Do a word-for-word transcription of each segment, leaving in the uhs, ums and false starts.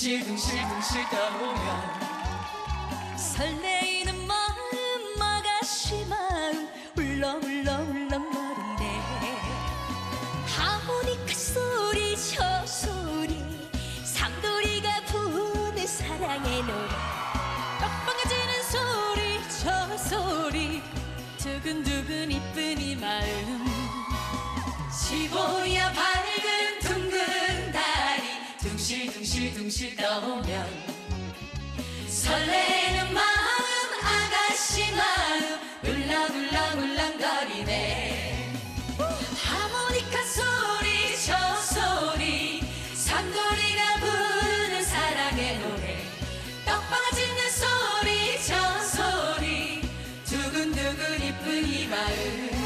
등실 등실 등실 따보면 설레이는 마음 아가씨 마음 울렁 울렁 울렁 거리네. 하모니카 소리 저 소리 삼돌이가 부는 사랑의 노래 떡방아지는 소리 저 소리 두근두근 이쁜 이 마음 시보야 밝은 둥근 다리 둥실둥실 둥실 떠오면 설레는 마음 아가씨 마음 울렁울렁 울렁거리네. 하모니카 소리 저 소리 산돌이가 부르는 사랑의 노래 떡방아지는 소리 저 소리 두근두근 이쁜 이 마음.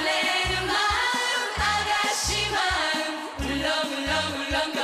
설레는 마음 아가씨 마음 울렁울렁울렁